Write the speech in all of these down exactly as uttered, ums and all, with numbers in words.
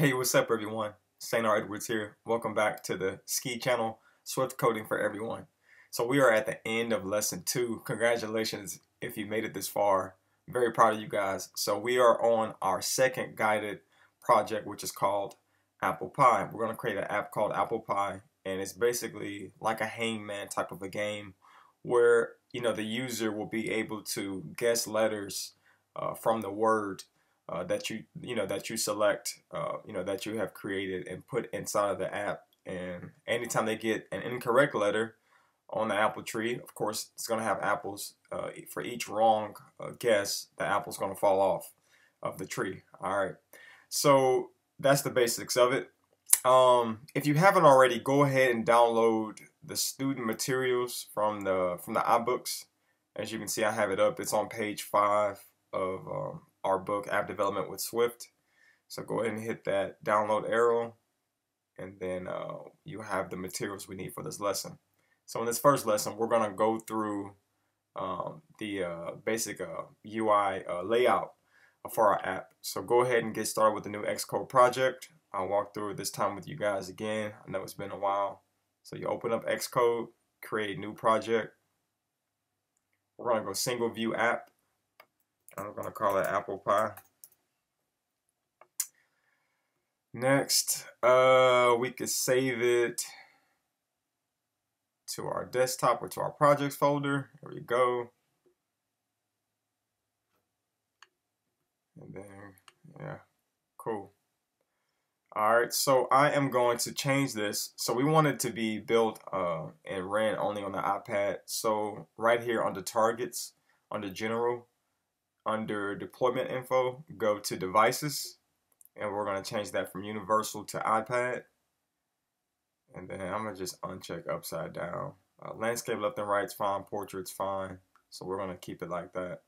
Hey, what's up everyone? Saint R. Edwards here. Welcome back to the S K E Channel, Swift Koding for Everyone. So we are at the end of lesson two. Congratulations if you made it this far. I'm very proud of you guys. So we are on our second guided project, which is called Apple Pie. We're going to create an app called Apple Pie, and it's basically like a hangman type of a game where, you know, the user will be able to guess letters uh, from the word Uh, that you you know that you select uh, you know that you have created and put inside of the app. And anytime they get an incorrect letter on the apple tree, of course it's going to have apples. Uh, for each wrong uh, guess, the apple's going to fall off of the tree. All right, so that's the basics of it. Um, if you haven't already, go ahead and download the student materials from the from the iBooks. As you can see, I have it up. It's on page five of um, our book, App Development with Swift. So go ahead and hit that download arrow, and then uh, you have the materials we need for this lesson. So in this first lesson, we're going to go through um, the uh, basic uh, U I uh, layout for our app. So go ahead and get started with the new Xcode project. I'll walk through this time with you guys again. I know it's been a while. So you open up Xcode, create new project. We're going to go single view app. I'm going to call it Apple Pie. Next, uh, we could save it to our desktop or to our projects folder. There we go. And then, yeah, cool. All right, so I am going to change this. So we want it to be built uh, and ran only on the iPad. So right here under targets, under general, under deployment info, go to devices, and we're going to change that from universal to iPad. And then I'm going to just uncheck upside down. Uh, landscape left and right's fine, portrait's fine, so we're going to keep it like that.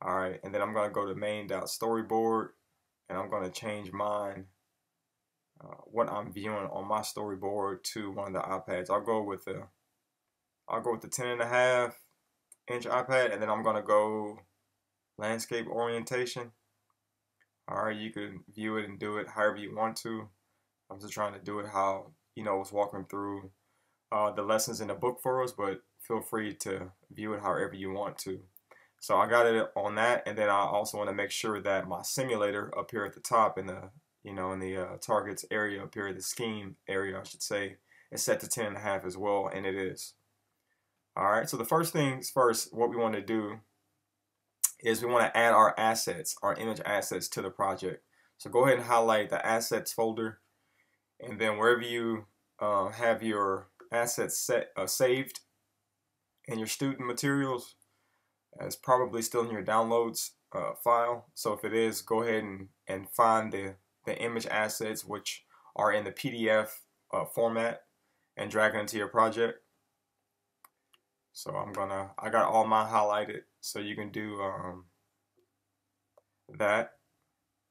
All right, and then I'm going to go to main.storyboard, and I'm going to change mine, uh, what I'm viewing on my storyboard, to one of the iPads. I'll go with the, I'll go with the ten and a half inch iPad, and then I'm going to go landscape orientation. All right, you can view it and do it however you want to. I'm just trying to do it how, you know, I was walking through uh, the lessons in the book for us, but feel free to view it however you want to. So I got it on that, and then I also want to make sure that my simulator up here at the top in the, you know, in the uh, targets area up here, the scheme area, I should say, is set to ten and a half as well, and it is. All right, so the first things first, what we want to do is we want to add our assets, our image assets, to the project. So go ahead and highlight the assets folder, and then wherever you uh, have your assets set, uh, saved in your student materials, it's probably still in your downloads uh, file. So if it is, go ahead and, and find the, the image assets, which are in the P D F uh, format, and drag it into your project. So I'm gonna, I got all mine highlighted, so you can do um, that.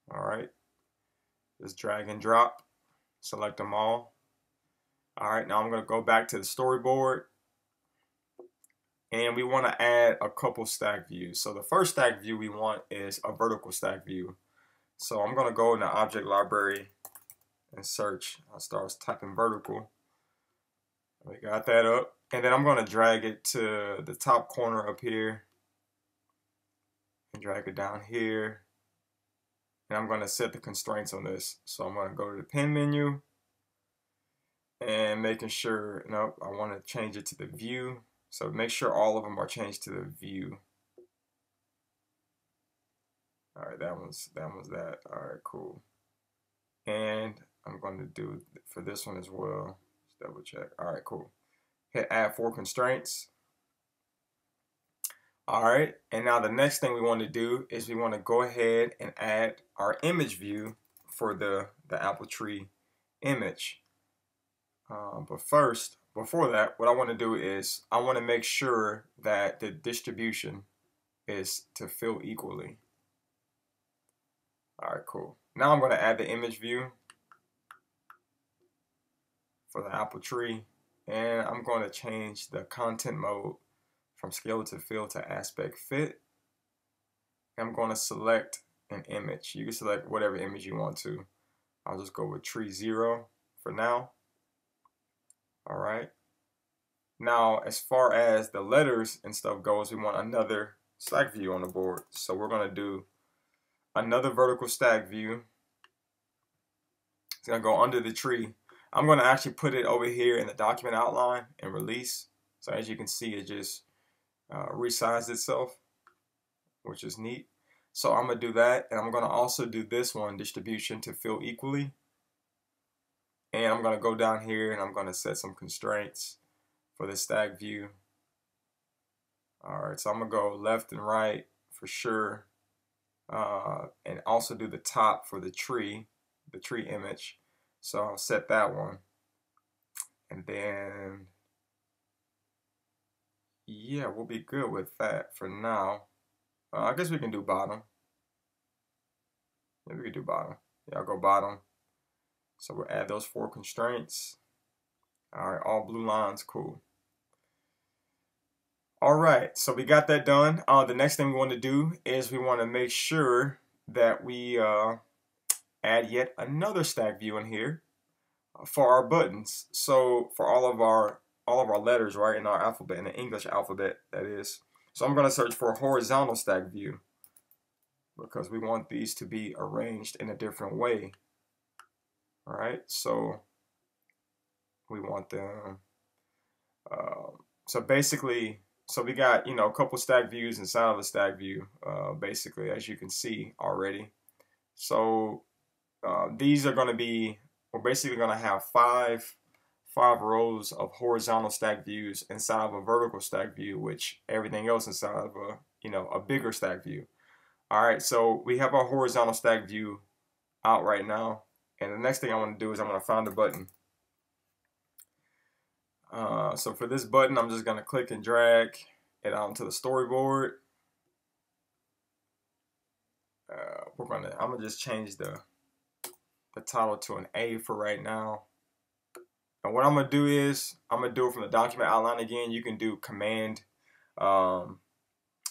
All right, just drag and drop, select them all. All right, now I'm gonna go back to the storyboard, and we wanna add a couple stack views. So the first stack view we want is a vertical stack view. So I'm gonna go in the object library and search. I'll start typing vertical. We got that up. And then I'm going to drag it to the top corner up here and drag it down here. And I'm going to set the constraints on this. So I'm going to go to the pen menu and making sure, nope, I want to change it to the view. So make sure all of them are changed to the view. All right, that one's that. One's that. All right, cool. And I'm going to do for this one as well. Just double check. All right, cool. Hit add four constraints. All right, and now the next thing we want to do is we want to go ahead and add our image view for the, the apple tree image. Uh, but first, before that, what I want to do is I want to make sure that the distribution is to fill equally. All right, cool. Now I'm going to add the image view for the apple tree. And I'm going to change the content mode from scale to fill to aspect fit. I'm going to select an image. You can select whatever image you want to. I'll just go with tree zero for now. All right. Now, as far as the letters and stuff goes, we want another stack view on the board. So we're going to do another vertical stack view. It's going to go under the tree. I'm going to actually put it over here in the document outline and release. So as you can see, it just uh, resized itself, which is neat. So I'm going to do that. And I'm going to also do this one, distribution to fill equally. And I'm going to go down here and I'm going to set some constraints for the stack view. All right, so I'm going to go left and right for sure. Uh, and also do the top for the tree, the tree image. So I'll set that one. And then, yeah, we'll be good with that for now. Uh, I guess we can do bottom. Yeah, we can do bottom. Yeah, I'll go bottom. So we'll add those four constraints. All right, all blue lines, cool. All right, so we got that done. Uh, the next thing we want to do is we want to make sure that we uh, add yet another stack view in here for our buttons. So for all of our all of our letters, right, in our alphabet, in the English alphabet, that is. So I'm going to search for a horizontal stack view because we want these to be arranged in a different way. All right, so we want them. Uh, so basically. So we got, you know, a couple stack views inside of a stack view, uh, basically, as you can see already. So uh, these are going to be, we're basically going to have five, five rows of horizontal stack views inside of a vertical stack view, which everything else inside of a, you know, a bigger stack view. All right, so we have our horizontal stack view out right now. And the next thing I want to do is I'm going to find a button. Uh, so for this button, I'm just going to click and drag it onto the storyboard. Uh, we're gonna, I'm gonna just change the the title to an A for right now. And what I'm gonna do is I'm gonna do it from the document outline again. You can do Command, um,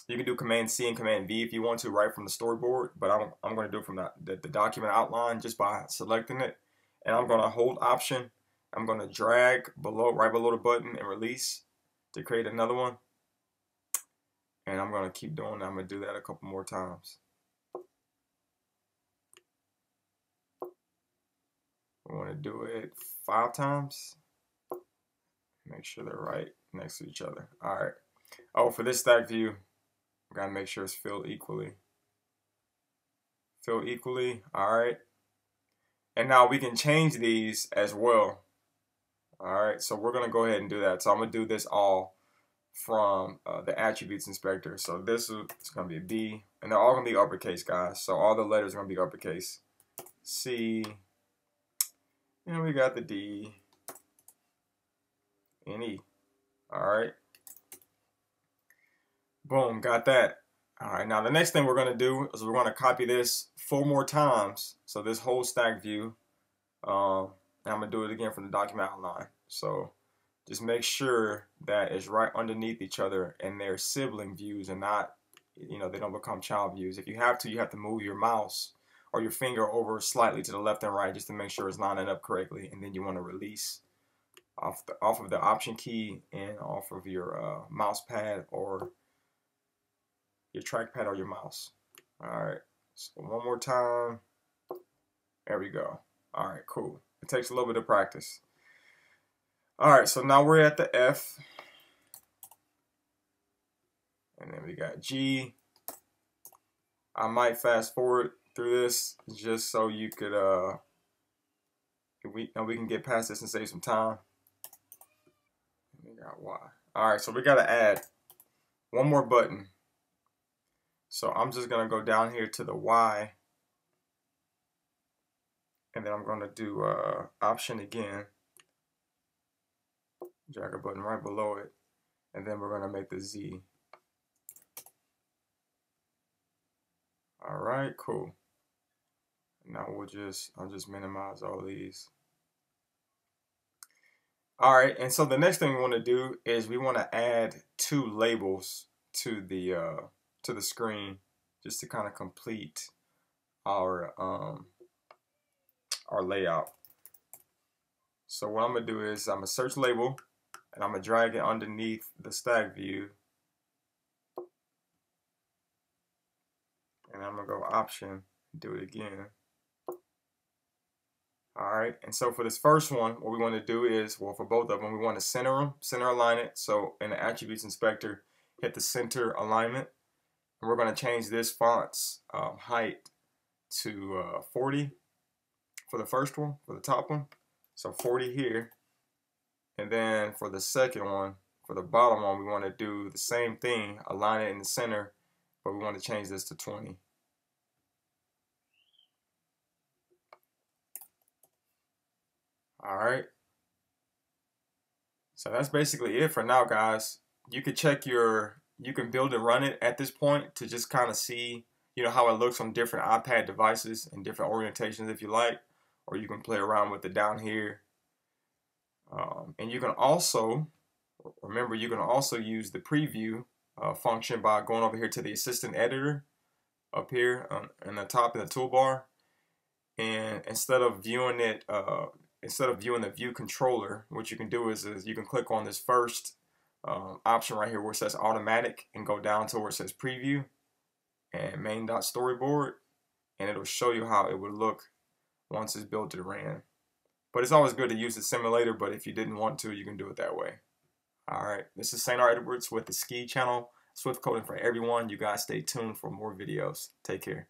you can do Command C and Command V if you want to right from the storyboard. But I'm I'm gonna do it from the, the the document outline just by selecting it, and I'm gonna hold Option. I'm going to drag below, right below the button and release to create another one. And I'm going to keep doing that. I'm going to do that a couple more times. I want to do it five times. Make sure they're right next to each other. All right. Oh, for this stack view, I've got to make sure it's filled equally. Fill equally. All right. And now we can change these as well. All right, so we're going to go ahead and do that. So I'm going to do this all from uh, the attributes inspector. So this is going to be a B, and they're all going to be uppercase, guys. So all the letters are going to be uppercase. C, and we got the D, and E. All right. Boom, got that. All right, now the next thing we're going to do is we're going to copy this four more times. So this whole stack view. Um, And I'm going to do it again from the document outline. So just make sure that it's right underneath each other and they're sibling views and not, you know, they don't become child views. If you have to, you have to move your mouse or your finger over slightly to the left and right just to make sure it's lining up correctly. And then you want to release off, the, off of the option key and off of your uh, mouse pad or your trackpad or your mouse. All right. So one more time. There we go. All right, cool. It takes a little bit of practice. All right, so now we're at the F. And then we got G. I might fast forward through this just so you could, uh, we, we can get past this and save some time. And we got Y. All right, so we got to add one more button. So I'm just going to go down here to the Y. And then I'm going to do uh, option again, drag a button right below it, and then we're going to make the Z. All right, cool. Now we'll just, I'll just minimize all these. All right, and so the next thing we want to do is we want to add two labels to the uh, to the screen just to kind of complete our um, our layout. So what I'm going to do is I'm going to search label and I'm going to drag it underneath the stack view. And I'm going to go option, do it again. Alright, and so for this first one, what we want to do is, well, for both of them, we want to center them, center align it. So in the attributes inspector, hit the center alignment. And we're going to change this font's um, height to uh, forty for the first one, for the top one. So forty here. And then for the second one, for the bottom one, we want to do the same thing, align it in the center, but we want to change this to twenty. Alright, so that's basically it for now, guys. You could check your, you can build and run it at this point to just kind of see, you know, how it looks on different iPad devices and different orientations if you like, or you can play around with it down here. Um, and you can also, remember, you can also use the preview uh, function by going over here to the assistant editor up here um, in the top in the toolbar. And instead of viewing it, uh, Instead of viewing the view controller, what you can do is, is you can click on this first um, option right here where it says automatic and go down to where it says preview and main dot storyboard, and it'll show you how it would look once it's built and ran. But it's always good to use the simulator, but if you didn't want to, you can do it that way. Alright, this is Saint R. Edwards with the S K E Channel, Swift Koding for Everyone. You guys stay tuned for more videos. Take care.